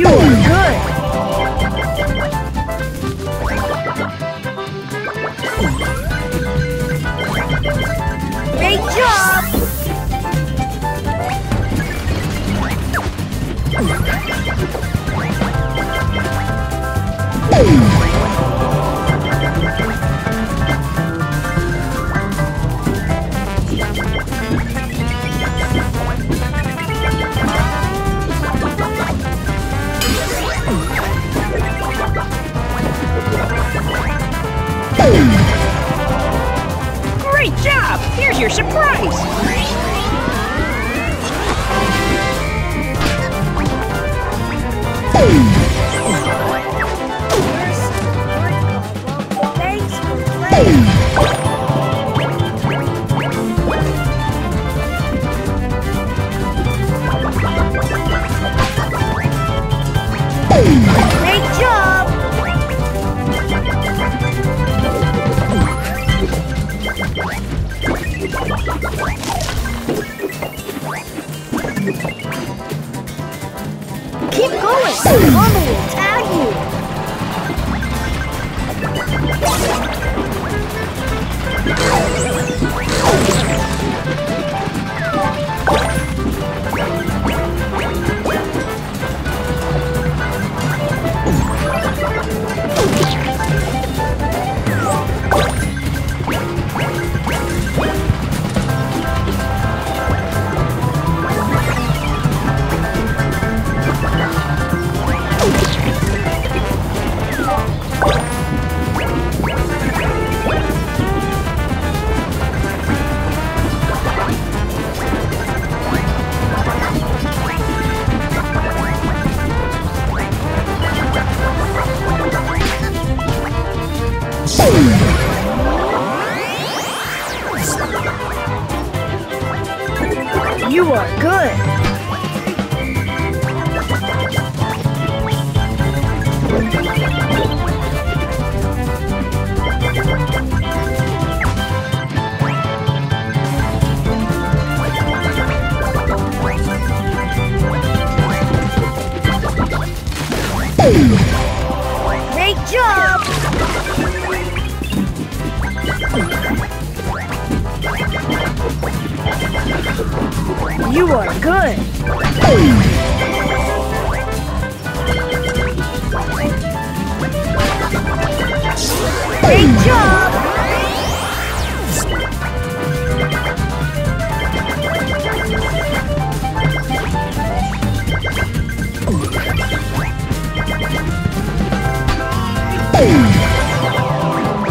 You are good! Great job! Great job! Here's your surprise! Thanks for playing! Great job! Keep going! Combo will tag you! You are good! Great job! You are good!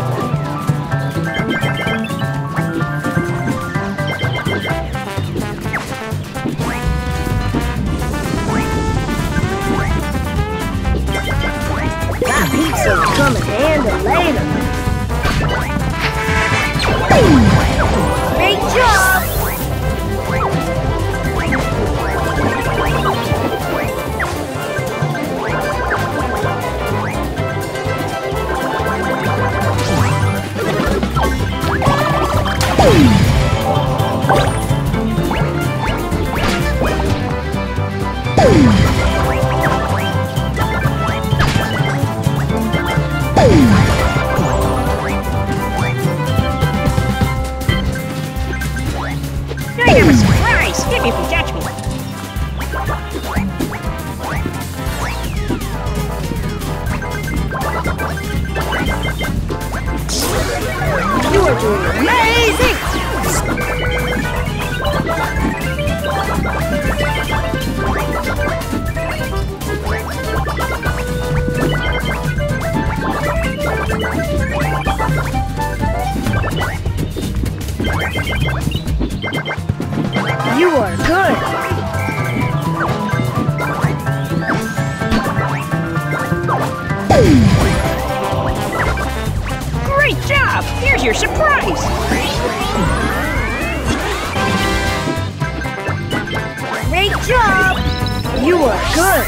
Great job! Pizza's coming handy later. Great job! Give me if you catch me. You are doing amazing! You are good! Great job! Here's your surprise! Great job! You are good!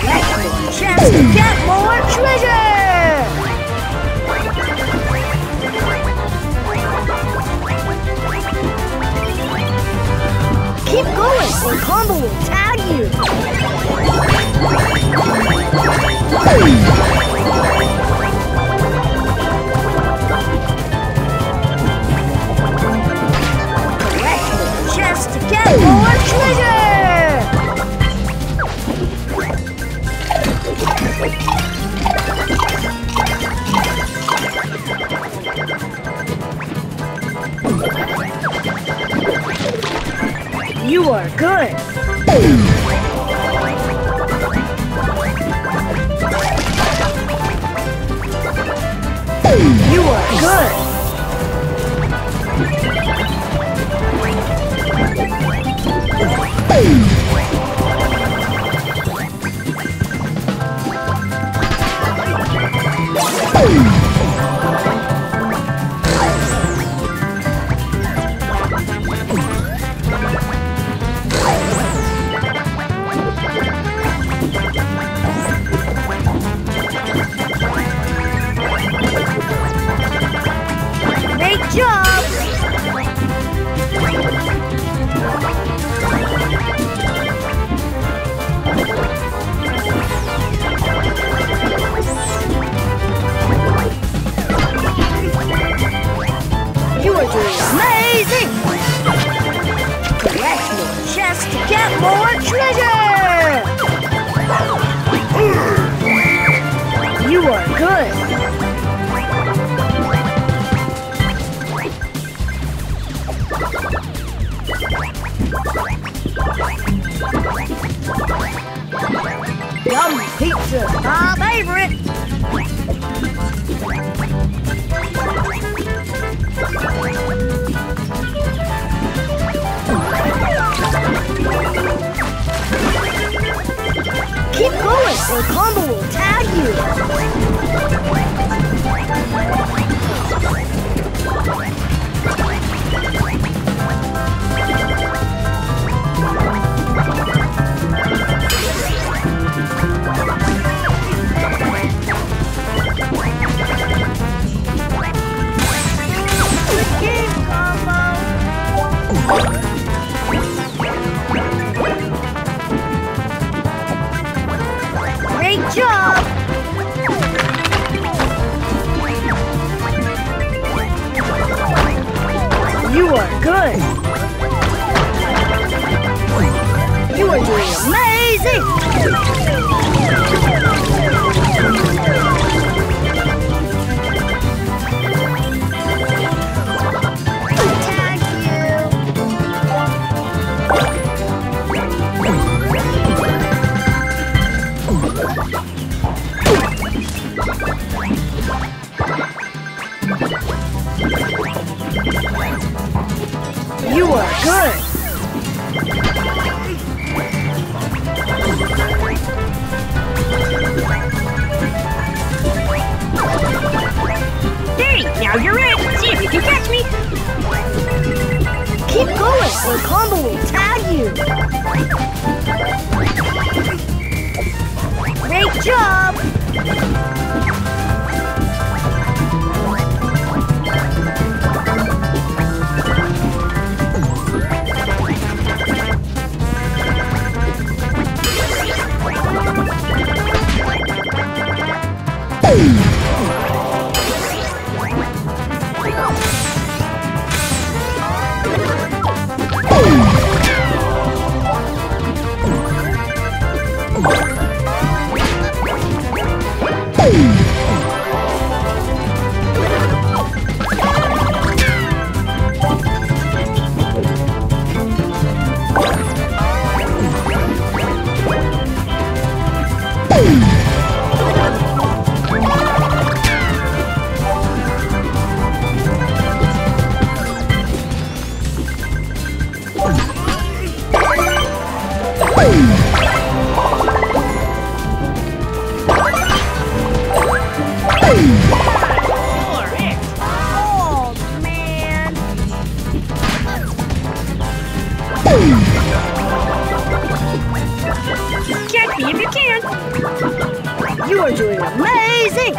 Collect more chests to get more treasure! Keep going, or Combo will good. You are good. Amazing! Collect your chest to get more treasure! You are good! Yum pizza, my favorite! Keep going, or Combo will tag you! Game, Combo! Good job! You are good! You are doing amazing! Thank you! You are good! Hey, now you're in! See if you can catch me! Keep going, or Combo will tag you! Great job! Catch me if you can! You are doing amazing!